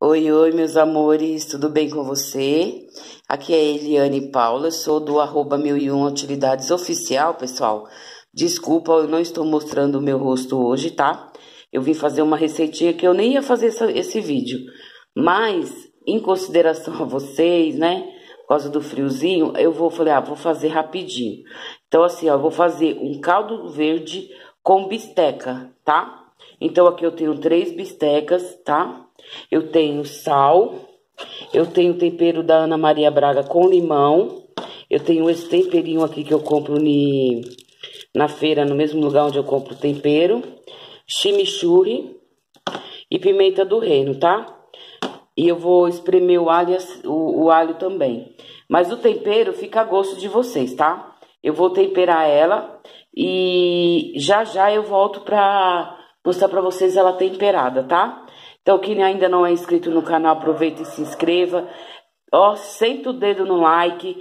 Oi, oi, meus amores, tudo bem com você? Aqui é a Eliane Paula, sou do @Mil e Uma Utilidades Oficial, pessoal. Desculpa, eu não estou mostrando o meu rosto hoje, tá? Eu vim fazer uma receitinha que eu nem ia fazer esse vídeo. Mas, em consideração a vocês, né, por causa do friozinho, eu vou fazer rapidinho. Então, assim, ó, eu vou fazer um caldo verde com bisteca, tá? Então, aqui eu tenho 3 bistecas, tá? Eu tenho sal, eu tenho tempero da Ana Maria Braga com limão, eu tenho esse temperinho aqui que eu compro na feira, no mesmo lugar onde eu compro tempero, chimichurri e pimenta do reino, tá? E eu vou espremer o alho também. Mas o tempero fica a gosto de vocês, tá? Eu vou temperar ela e já já eu volto pra mostrar pra vocês ela temperada, tá? Então, quem ainda não é inscrito no canal, aproveita e se inscreva. Ó, senta o dedo no like,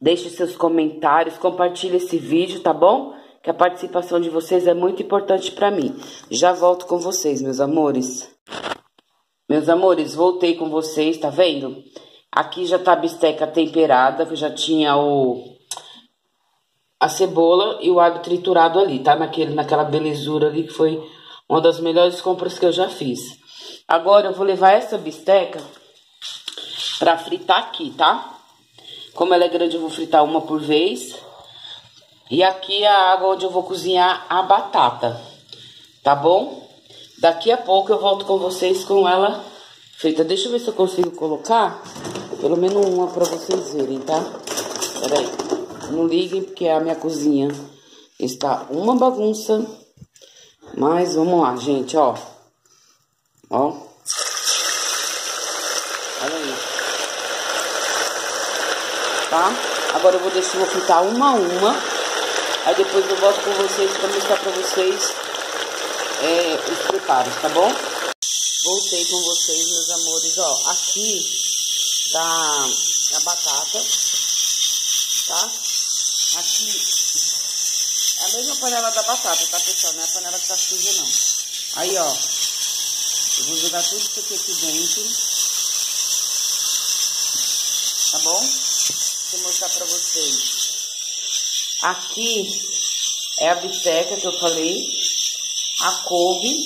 deixe seus comentários, compartilhe esse vídeo, tá bom? Que a participação de vocês é muito importante pra mim. Já volto com vocês, meus amores. Meus amores, voltei com vocês, tá vendo? Aqui já tá a bisteca temperada, que eu já tinha a cebola e o alho triturado ali, tá? Naquela belezura ali que foi uma das melhores compras que eu já fiz. Agora eu vou levar essa bisteca pra fritar aqui, tá? Como ela é grande, eu vou fritar uma por vez. E aqui é a água onde eu vou cozinhar a batata, tá bom? Daqui a pouco eu volto com vocês com ela feita. Deixa eu ver se eu consigo colocar pelo menos uma pra vocês verem, tá? Peraí, não liguem porque a minha cozinha está uma bagunça. Mas vamos lá, gente, ó. Ó. Olha aí. Tá? Agora eu vou deixar fritar uma a uma. Aí depois eu volto com vocês pra mostrar pra vocês os preparos, tá bom? Voltei com vocês, meus amores, ó. Aqui tá a batata, tá? Aqui é a mesma panela da batata, tá, pessoal? Não é a panela que tá suja, não. Aí, ó, eu vou jogar tudo isso aqui dentro, tá bom? Vou mostrar pra vocês. Aqui é a bisteca que eu falei, a couve,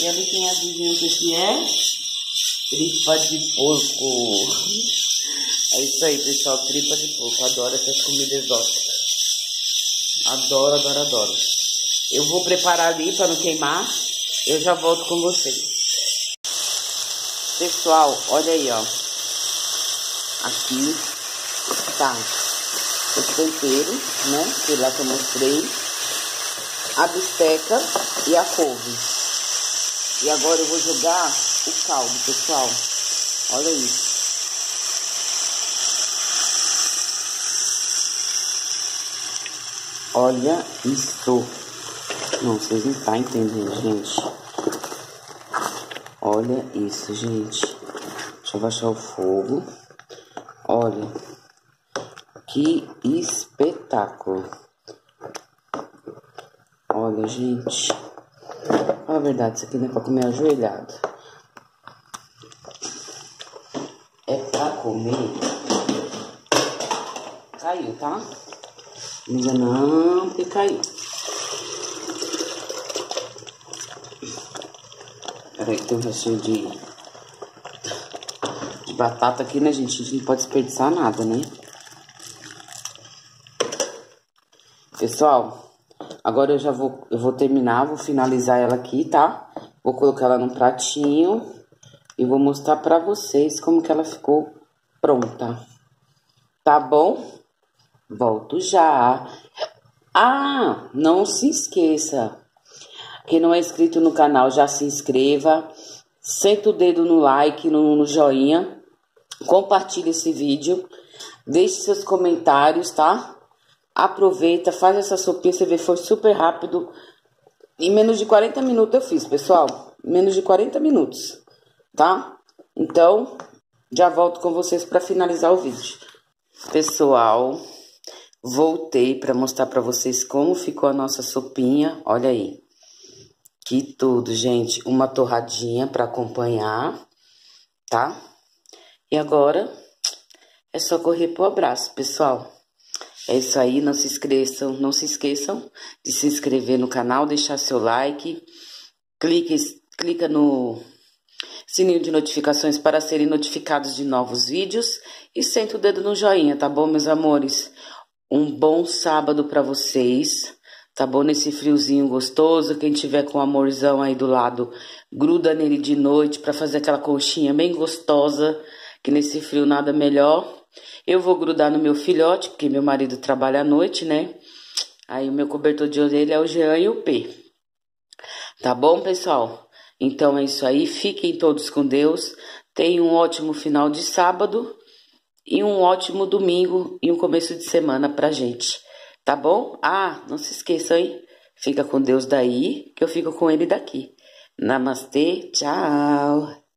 e ali tem a vizinha que é tripa de porco. É isso aí, pessoal, tripa de porco. Adoro essas comidas exóticas. Adoro, adoro, adoro. Eu vou preparar ali para não queimar. Eu já volto com vocês. Pessoal, olha aí, ó. Aqui tá o tempero, né? Que lá que eu mostrei. A bisteca e a couve. E agora eu vou jogar o caldo, pessoal. Olha isso. Olha isso. Não, vocês não tá entendendo, gente. Olha isso, gente. Deixa eu baixar o fogo. Olha. Que espetáculo. Olha, gente. Fala a verdade, isso aqui não é pra comer ajoelhado. É pra comer. Caiu, tá? Não, porque caiu. Peraí, tem um recheio de batata aqui, né, gente? A gente não pode desperdiçar nada, né? Pessoal, agora eu já vou terminar, vou finalizar ela aqui, tá? Vou colocar ela num pratinho e vou mostrar pra vocês como que ela ficou pronta. Tá bom? Volto já. Ah, não se esqueça. Quem não é inscrito no canal, já se inscreva. Senta o dedo no like, no joinha. Compartilhe esse vídeo. Deixe seus comentários, tá? Aproveita, faz essa sopinha. Você vê, foi super rápido. Em menos de 40 minutos eu fiz, pessoal. Menos de 40 minutos, tá? Então, já volto com vocês pra finalizar o vídeo. Pessoal, voltei para mostrar para vocês como ficou a nossa sopinha. Olha aí. Que tudo, gente. Uma torradinha para acompanhar, tá? E agora é só correr pro abraço, pessoal. É isso aí, não se esqueçam de se inscrever no canal, deixar seu like, clica no sininho de notificações para serem notificados de novos vídeos e senta o dedo no joinha, tá bom, meus amores? Um bom sábado para vocês, tá bom? Nesse friozinho gostoso, quem tiver com o amorzão aí do lado, gruda nele de noite para fazer aquela conchinha bem gostosa, que nesse frio nada melhor. Eu vou grudar no meu filhote, porque meu marido trabalha à noite, né? Aí o meu cobertor de orelha é o Jean e o P. Tá bom, pessoal? Então é isso aí. Fiquem todos com Deus. Tenham um ótimo final de sábado e um ótimo domingo e um começo de semana pra gente. Tá bom? Ah, não se esqueçam, hein? Fica com Deus daí, que eu fico com ele daqui. Namastê, tchau!